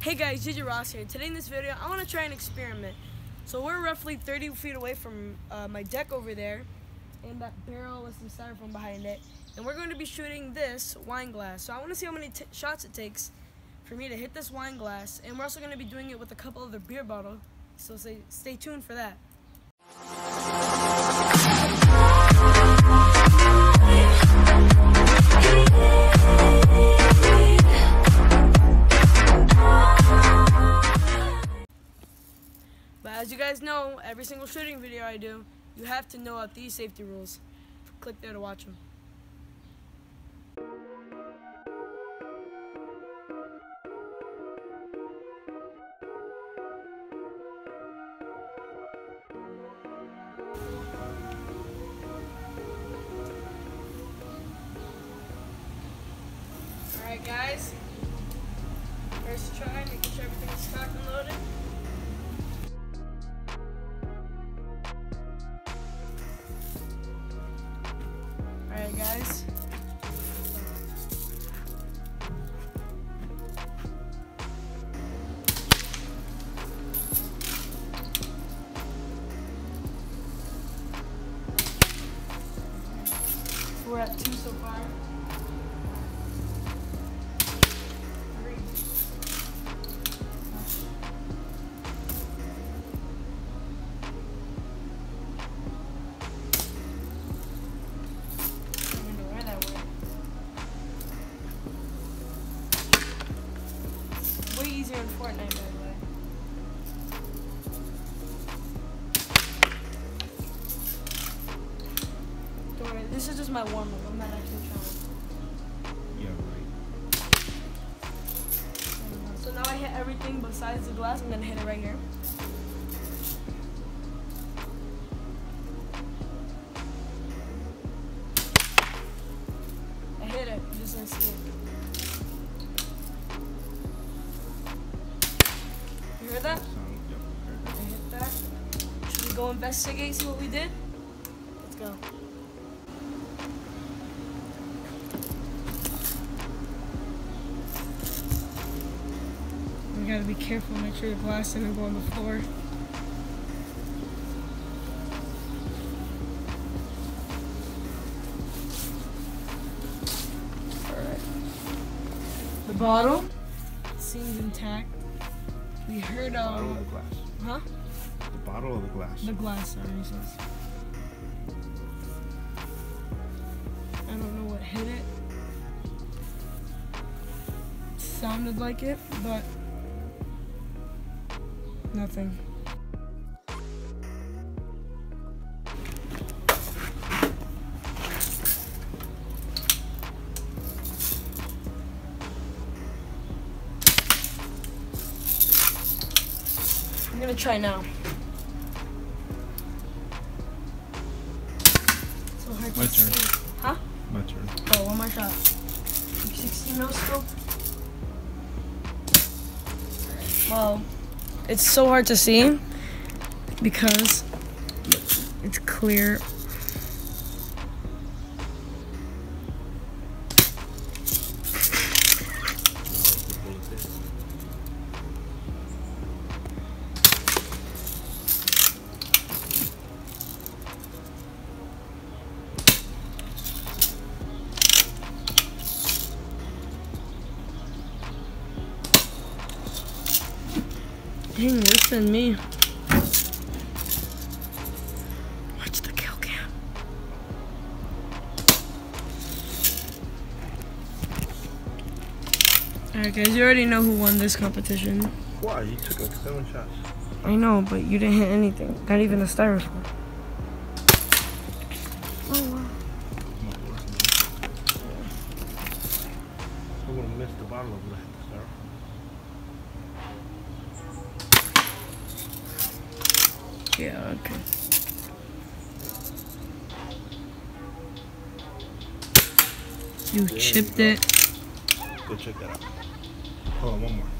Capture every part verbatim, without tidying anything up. Hey guys, J J Ross here. Today in this video, I want to try an experiment. So we're roughly thirty feet away from uh, my deck over there, and that barrel with some styrofoam behind it. And we're going to be shooting this wine glass. So I want to see how many t shots it takes for me to hit this wine glass. And we're also going to be doing it with a couple other beer bottles. So stay, stay tuned for that. As you guys know, every single shooting video I do, you have to know about these safety rules. Click there to watch them. Alright guys, first try, making sure everything's stock and loaded. Alright guys, we're at two so far. Easier in Fortnite, by the way. Don't worry, this is just my warm up. I'm not actually trying. Yeah, right. So now I hit everything besides the glass. I'm gonna hit it right here. I hit it. I'm just gonna skip. You heard that? I hit that. Should we go investigate, see what we did? Let's go. We gotta be careful, make sure the glass doesn't go on the floor. Alright. The bottle seems intact. We heard um, the bottle of the glass. Huh? The bottle of the glass. The glass, sorry. I don't know what hit it. It sounded like it, but nothing. I'm gonna try now. It's so hard My to turn. See. Huh? My turn. Oh, one more shot. sixteen no scope. Wow. It's so hard to see because it's clear. Dang, worse than me. Watch the kill cam. Alright guys, you already know who won this competition. Why? You took like seven shots. I know, but you didn't hit anything. Not even a styrofoam. Oh wow. I would have missed the bottle of that styrofoam. Yeah, okay. You there chipped you go. It. Go check that out. Hold on, one more.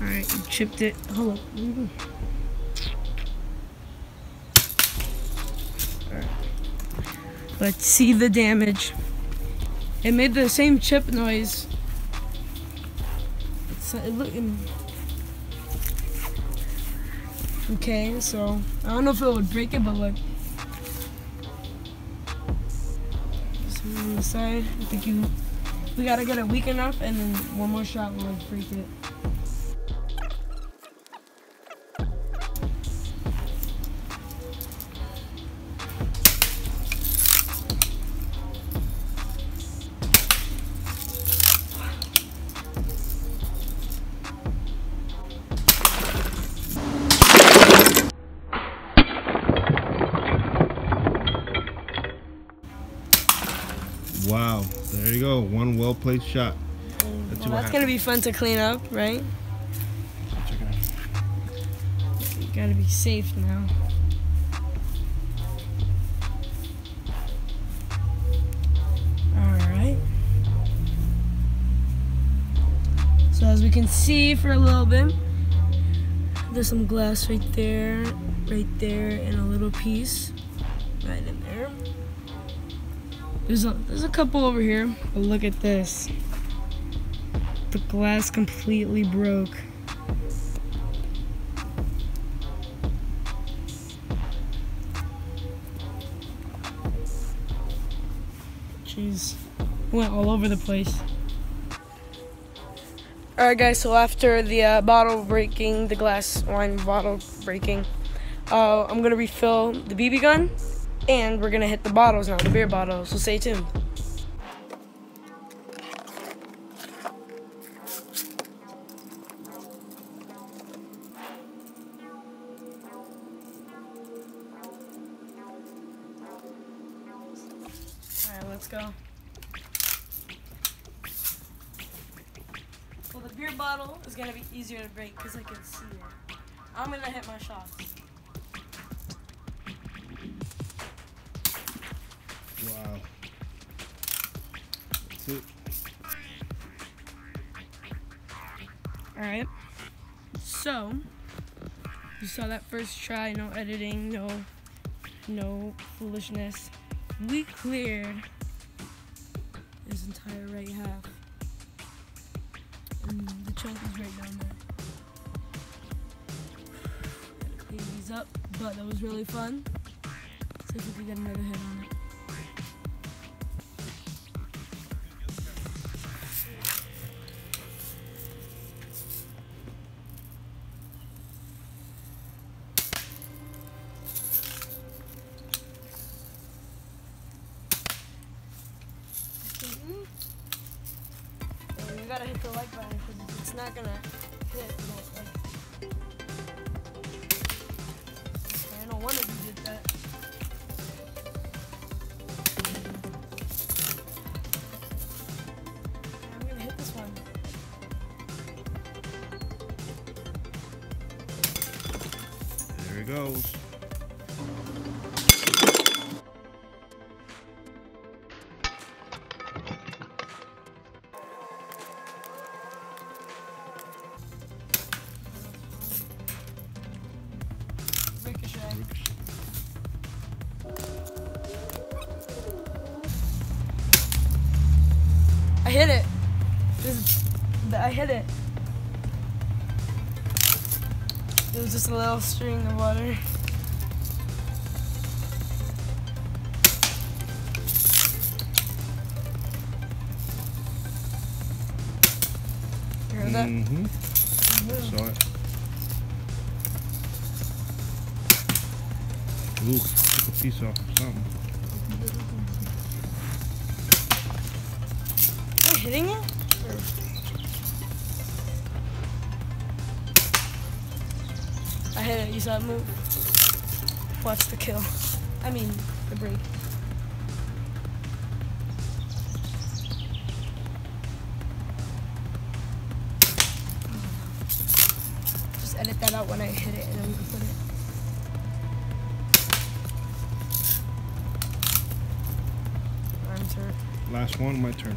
Alright, you chipped it. Hold on. Alright. Let's see the damage. It made the same chip noise. It's, it look, okay, so I don't know if it would break it, but look. So on the side, I think you we gotta get it weak enough, and then one more shot will break it. Wow, there you go. One well placed shot. That's, well, that's gonna be fun to clean up, right? Check it out. You gotta be safe now. Alright. So, as we can see for a little bit, there's some glass right there, right there, and a little piece right in there. There's a, there's a couple over here, but look at this. The glass completely broke. Jeez, it went all over the place. Alright guys, so after the uh, bottle breaking, the glass wine bottle breaking, uh, I'm gonna refill the B B gun. And we're gonna hit the bottles now, the beer bottles, so stay tuned. Alright, let's go. Well, the beer bottle is gonna be easier to break because I can see it. I'm gonna hit my shots. Wow. That's it. Alright. So, you saw that first try, no editing, no no foolishness. We cleared this entire right half. And the chunk is right down there. Gotta clean these up, but that was really fun. See if we can get another hit on it. You gotta hit the like button because it's not gonna hit the like. I don't want to do that. I'm gonna hit this one. There it goes. I hit it. This is, I hit it. It was just a little string of water. You heard that? Mm-hmm. Mm-hmm. Saw it. Ooh, took a piece off or something. Am I hitting it? Or... I hit it, you saw it move. Watch the kill. I mean, the break. Just edit that out when I hit it and then we can put it. Last one, my turn.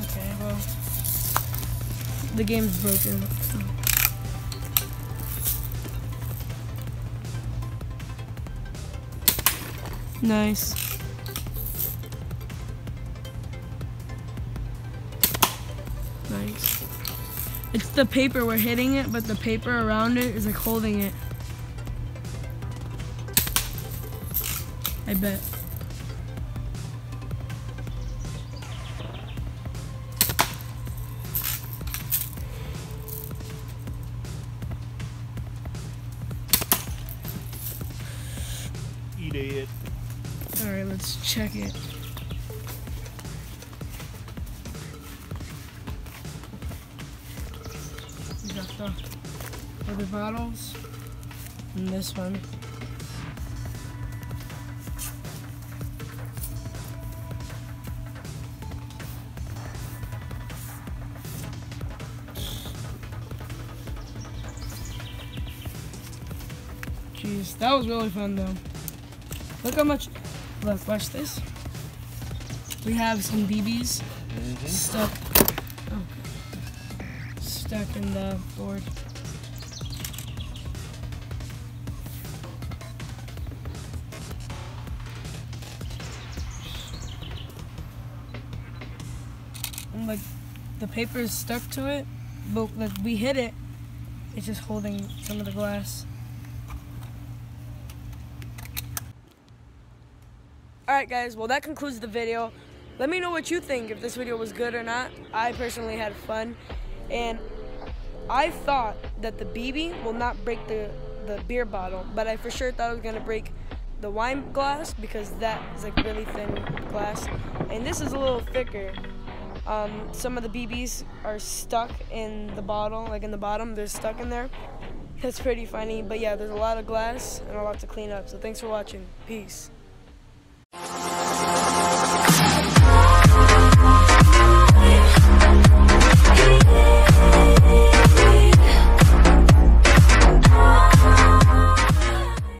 Okay, well, the game's broken. Nice. Nice. It's the paper, we're hitting it, but the paper around it is like holding it. I bet. Eat it. All right, let's check it. We got the other bottles and this one. Jeez, that was really fun though. Look how much, look, watch this. We have some B Bs mm-hmm. stuck, oh, stuck in the board. And like, the paper is stuck to it, but like we hit it, it's just holding some of the glass. Alright guys, well that concludes the video. Let me know what you think, if this video was good or not. I personally had fun, and I thought that the B B will not break the, the beer bottle, but I for sure thought it was going to break the wine glass because that is like really thin glass, and this is a little thicker. Um, some of the B Bs are stuck in the bottle, like in the bottom, they're stuck in there. That's pretty funny, but yeah, there's a lot of glass and a lot to clean up, so thanks for watching. Peace.